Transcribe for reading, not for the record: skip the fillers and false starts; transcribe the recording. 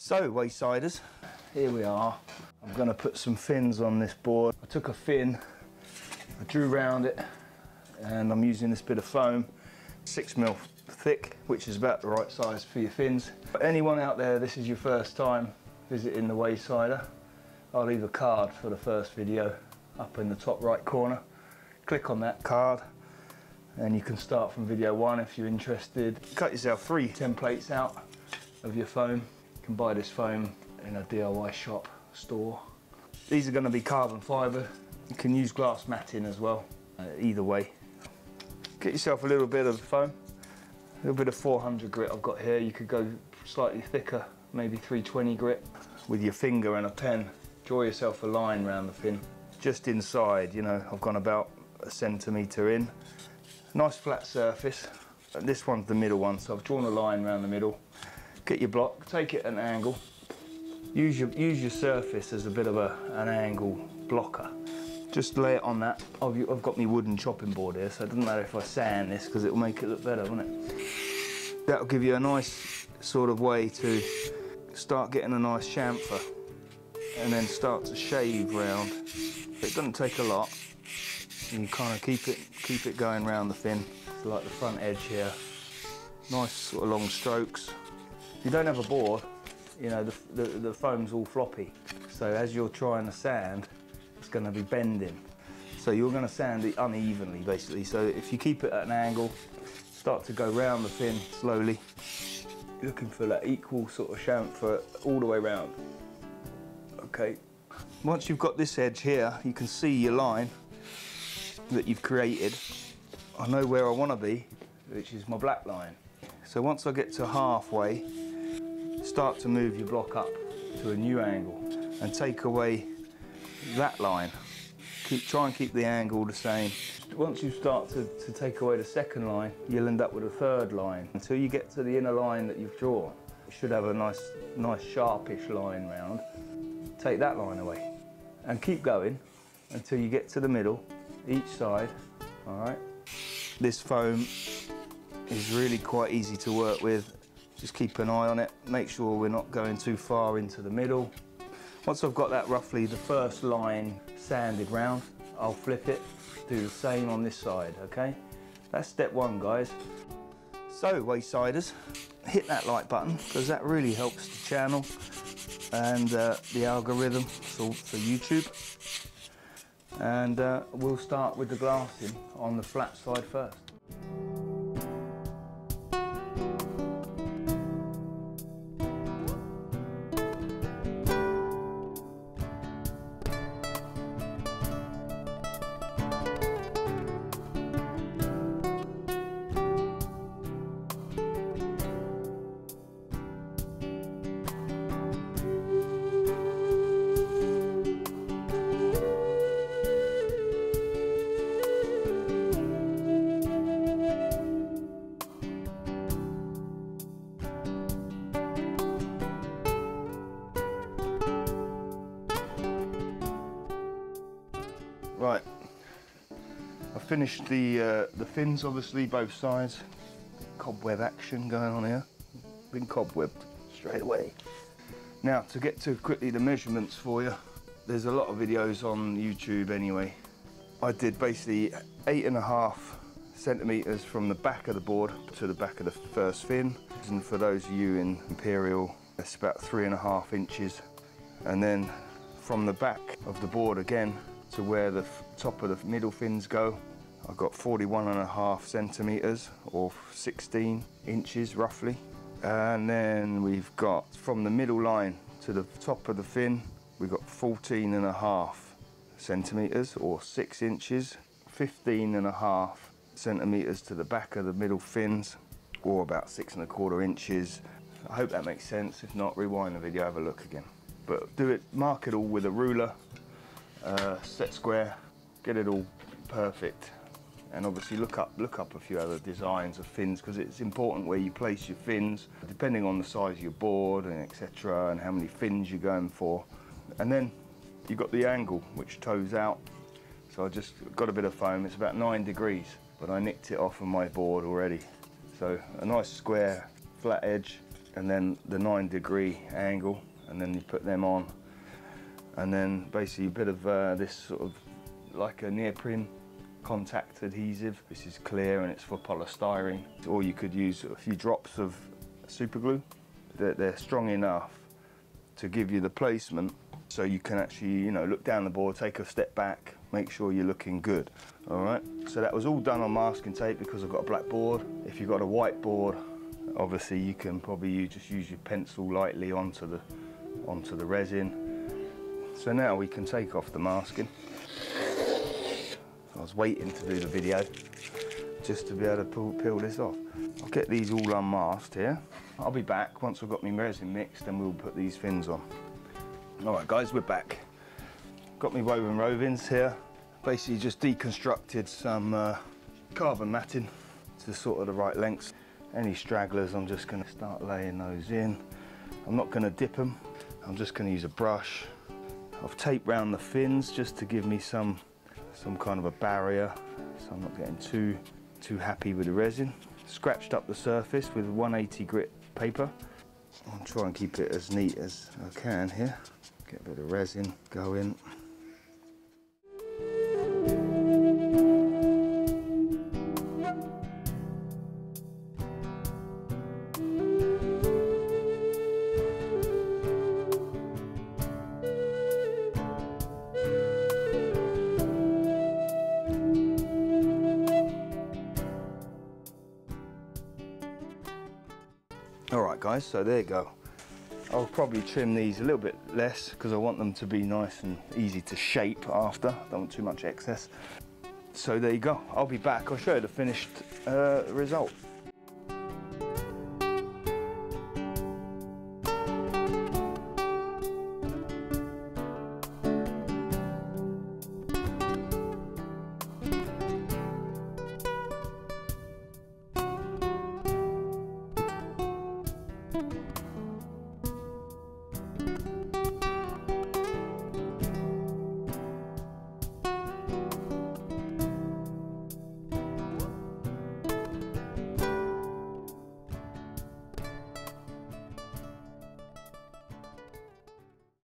So, Waysiders, here we are. I'm going to put some fins on this board. I took a fin, I drew round it, and I'm using this bit of foam, 6mm thick, which is about the right size for your fins. For anyone out there, this is your first time visiting the Waysider, I'll leave a card for the first video up in the top right corner. Click on that card and you can start from video one if you're interested. Cut yourself 3 templates out of your foam. You can buy this foam in a DIY shop, store. These are going to be carbon fibre. You can use glass matting as well, either way. Get yourself a little bit of foam, a little bit of 400 grit I've got here. You could go slightly thicker, maybe 320 grit. With your finger and a pen, draw yourself a line around the fin. Just inside, you know, I've gone about a centimetre in. Nice flat surface. This one's the middle one, so I've drawn a line around the middle. Get your block, take it at an angle. Use your surface as a bit of an angle blocker. Just lay it on that. I've got my wooden chopping board here, so it doesn't matter if I sand this because it'll make it look better, won't it? That'll give you a nice sort of way to start getting a nice chamfer and then start to shave round. It doesn't take a lot. You kind of keep it going round the fin. It's like the front edge here. Nice sort of long strokes. If you don't have a board, you know, the foam's all floppy. So as you're trying to sand, it's going to be bending. So you're going to sand it unevenly, basically. So if you keep it at an angle, start to go round the fin slowly. Looking for that equal sort of chamfer all the way round. Okay. Once you've got this edge here, you can see your line that you've created. I know where I want to be, which is my black line. So once I get to halfway, start to move your block up to a new angle and take away that line. Try and keep the angle the same. Once you start to take away the second line, you'll end up with a third line until you get to the inner line that you've drawn. It should have a nice sharpish line round. Take that line away and keep going until you get to the middle, each side, all right? This foam is really quite easy to work with. Just keep an eye on it, make sure we're not going too far into the middle. Once I've got that roughly the first line sanded round, I'll flip it, do the same on this side, okay? That's step one, guys. So, Waysiders, hit that like button because that really helps the channel and the algorithm for YouTube. And we'll start with the glassing on the flat side first. Right, I've finished the fins, obviously, both sides. Cobweb action going on here. Been cobwebbed straight away. Now, to get to quickly the measurements for you, there's a lot of videos on YouTube anyway. I did basically 8.5 centimetres from the back of the board to the back of the first fin. And for those of you in Imperial, that's about 3.5 inches. And then from the back of the board again, to where the top of the middle fins go, I've got 41.5 centimetres or 16 inches roughly. And then we've got from the middle line to the top of the fin, we've got 14.5 centimetres or 6 inches, 15.5 centimetres to the back of the middle fins or about 6.25 inches. I hope that makes sense. If not, rewind the video, have a look again. But do it, mark it all with a ruler. Set square, get it all perfect, and obviously look up a few other designs of fins because it's important where you place your fins depending on the size of your board and etc. and how many fins you're going for. And then you've got the angle which toes out, so I just got a bit of foam. It's about 9 degrees, but I nicked it off of my board already, so a nice square flat edge. and then the 9-degree angle, and then you put them on, and then basically a bit of this sort of like a neoprene contact adhesive. This is clear and it's for polystyrene, or you could use a few drops of super glue. They're strong enough to give you the placement so you can actually, you know, look down the board, take a step back, make sure you're looking good. All right, so that was all done on masking tape because I've got a black board. If you've got a white board, obviously you can probably just use your pencil lightly onto the resin. So now we can take off the masking. I was waiting to do the video just to be able to peel this off. I'll get these all unmasked here. I'll be back once I've got my resin mixed, and we'll put these fins on. All right, guys, we're back. Got me woven rovings here. Basically just deconstructed some carbon matting to sort of the right lengths. Any stragglers, I'm just gonna start laying those in. I'm not gonna dip them. I'm just gonna use a brush. I've taped round the fins just to give me some kind of a barrier, so I'm not getting too happy with the resin. Scratched up the surface with 180 grit paper. I'll try and keep it as neat as I can here. Get a bit of resin going. Guys, so there you go. I'll probably trim these a little bit less because I want them to be nice and easy to shape after. I don't want too much excess. So there you go. I'll be back. I'll show you the finished result.